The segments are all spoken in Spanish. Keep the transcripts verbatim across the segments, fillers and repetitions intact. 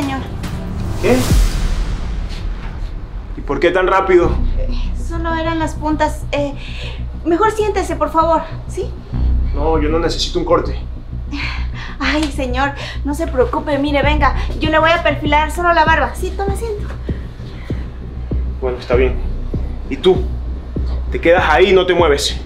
señor. ¿Qué? ¿Y por qué tan rápido? Solo eran las puntas. Eh, mejor siéntese, por favor, ¿sí? No, yo no necesito un corte. Ay, señor, no se preocupe, mire, venga, yo le voy a perfilar solo la barba. Sí, toma asiento. Bueno, está bien. ¿Y tú? Te quedas ahí y no te mueves.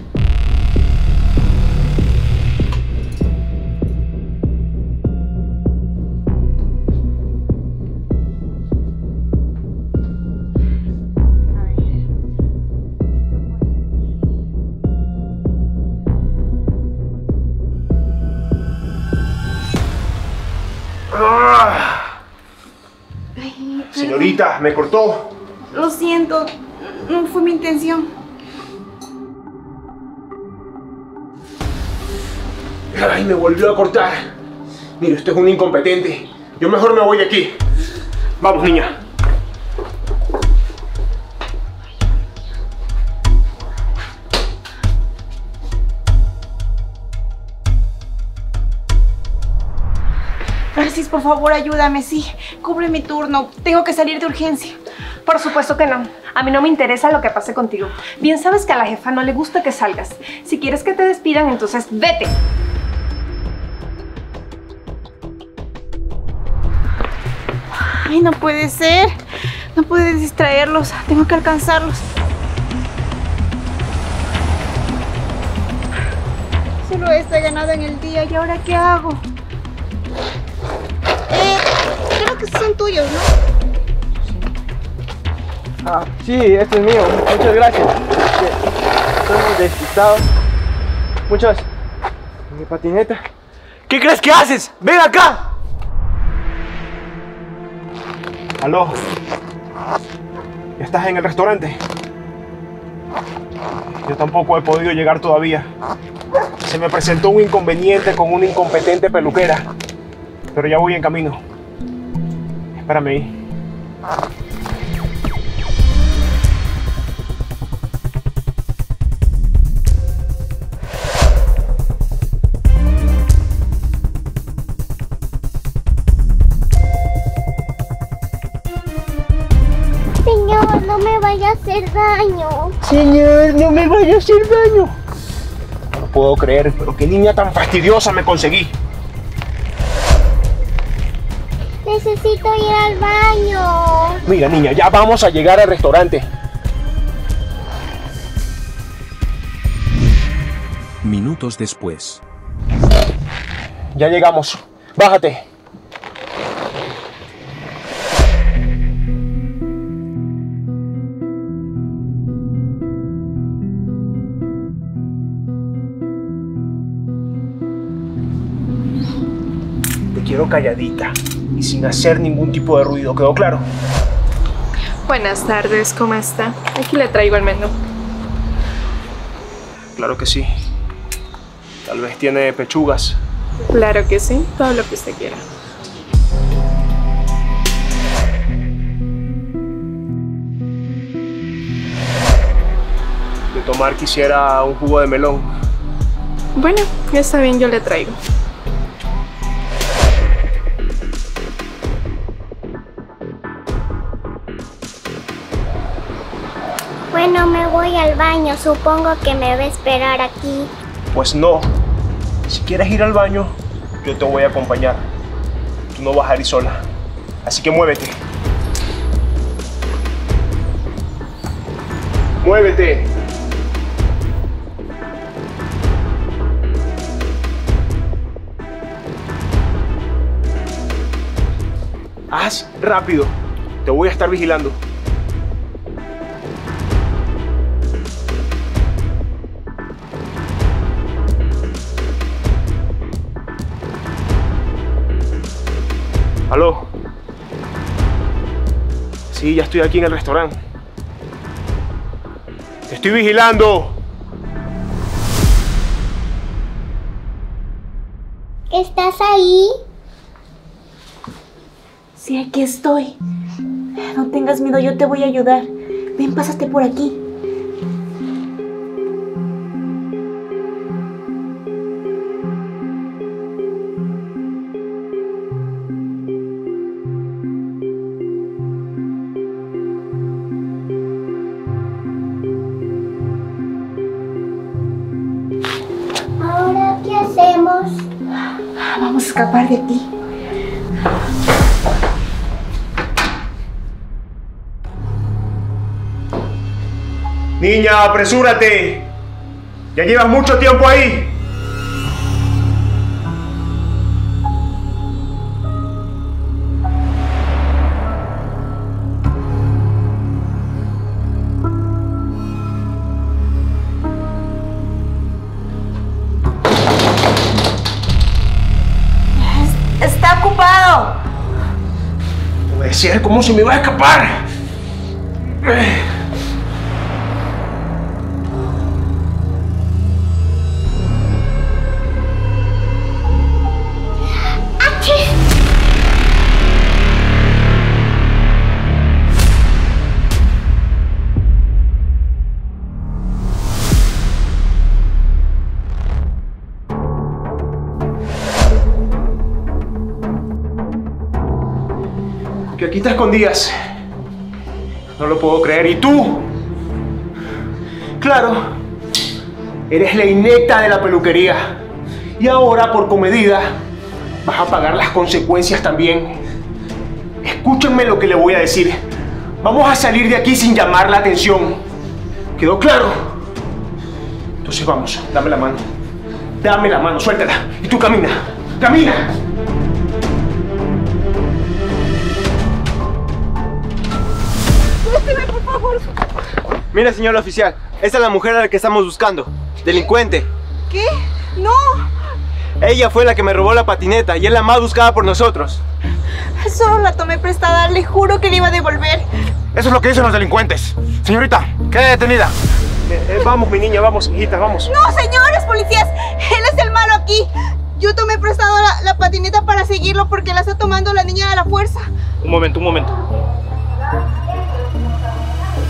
Señorita, me cortó. Lo siento, no fue mi intención. Ay, me volvió a cortar. Mire, usted es un incompetente. Yo mejor me voy de aquí. Vamos, niña. Francis, por favor, ayúdame, sí. Cubre mi turno. Tengo que salir de urgencia. Por supuesto que no. A mí no me interesa lo que pase contigo. Bien sabes que a la jefa no le gusta que salgas. Si quieres que te despidan, entonces vete. Ay, no puede ser. No puedes distraerlos. Tengo que alcanzarlos. Solo esta ganada en el día. ¿Y ahora qué hago? Son tuyos, ¿no? Sí. Ah, sí, este es mío. Muchas gracias. Estamos despistados. Muchas. Mi patineta. ¿Qué crees que haces? ¡Ven acá! Aló. ¿Ya estás en el restaurante? Yo tampoco he podido llegar todavía. Se me presentó un inconveniente con una incompetente peluquera. Pero ya voy en camino. Espérame ahí. Señor, no me vaya a hacer daño. Señor, no me vaya a hacer daño. No puedo creer, pero qué niña tan fastidiosa me conseguí. Necesito ir al baño. Mira, niña, ya vamos a llegar al restaurante. Minutos después. Ya llegamos. Bájate. Te quiero calladita. Y sin hacer ningún tipo de ruido, ¿quedó claro? Buenas tardes, ¿cómo está? Aquí le traigo el menú. Claro que sí. Tal vez tiene pechugas. Claro que sí, todo lo que usted quiera. De tomar quisiera un jugo de melón. Bueno, ya está bien, yo le traigo. Bueno, me voy al baño. Supongo que me va a esperar aquí. Pues no. Si quieres ir al baño, yo te voy a acompañar. Tú no vas a ir sola. Así que muévete. ¡Muévete! Haz rápido. Te voy a estar vigilando. ¿Aló? Sí, ya estoy aquí en el restaurante. ¡Te estoy vigilando! ¿Estás ahí? Sí, aquí estoy. No tengas miedo, yo te voy a ayudar. Ven, pásate por aquí. vamos a escapar de aquí. Niña, apresúrate. Ya llevas mucho tiempo ahí. ¡Está ocupado! Obedecer, ¿cómo se me va a escapar? Que aquí te escondías. No lo puedo creer. ¿Y tú? Claro, eres la inepta de la peluquería. Y ahora, por comedida, vas a pagar las consecuencias también. Escúchenme lo que le voy a decir. Vamos a salir de aquí sin llamar la atención. ¿Quedó claro? Entonces vamos, dame la mano. Dame la mano, suéltala. Y tú camina. ¡Camina! Mira, señor oficial, esa es la mujer a la que estamos buscando. Delincuente. ¿Qué? ¡No! Ella fue la que me robó la patineta y es la más buscada por nosotros. Solo la tomé prestada, le juro que le iba a devolver. Eso es lo que dicen los delincuentes. Señorita, quede detenida. Eh, eh, vamos, mi niña, vamos, hijita, vamos. No, señores policías, él es el malo aquí. Yo tomé prestado la, la patineta para seguirlo porque la está tomando la niña a la fuerza. Un momento, un momento.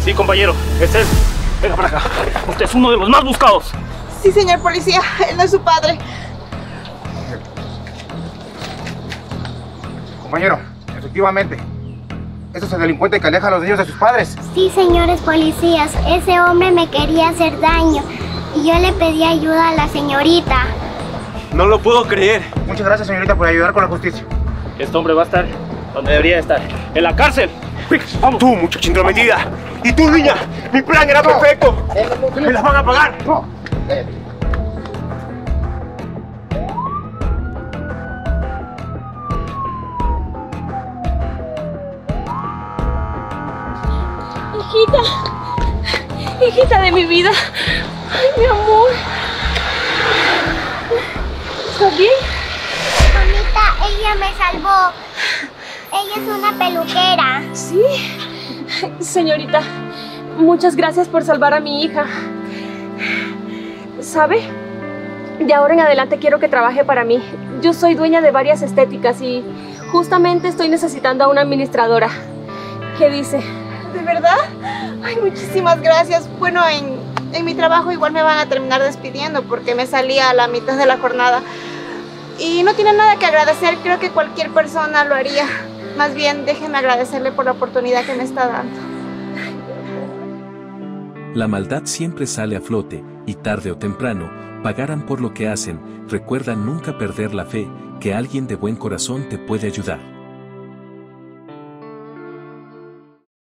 Sí, compañero, es él. Venga para acá. Usted es uno de los más buscados. Sí, señor policía, él no es su padre. Compañero, efectivamente, ¿eso es el delincuente que aleja a los niños de sus padres? Sí, señores policías, ese hombre me quería hacer daño y yo le pedí ayuda a la señorita. No lo puedo creer. Muchas gracias, señorita, por ayudar con la justicia. Este hombre va a estar donde debería estar, en la cárcel. Vamos. Tú, muchacha intrometida. Y tú, niña, mi plan era perfecto. Me las van a pagar. Hijita, hijita de mi vida. Ay, mi amor. ¿Estás bien? Mamita, ella me salvó. Ella es una peluquera. ¿Sí? Señorita, muchas gracias por salvar a mi hija. ¿Sabe? De ahora en adelante quiero que trabaje para mí. Yo soy dueña de varias estéticas y justamente estoy necesitando a una administradora. ¿Qué dice? ¿De verdad? Ay, muchísimas gracias. Bueno, en, en mi trabajo igual me van a terminar despidiendo porque me salía a la mitad de la jornada. Y no tiene nada que agradecer, creo que cualquier persona lo haría. Más bien, déjenme agradecerle por la oportunidad que me está dando. La maldad siempre sale a flote, y tarde o temprano, pagarán por lo que hacen. Recuerda nunca perder la fe, que alguien de buen corazón te puede ayudar.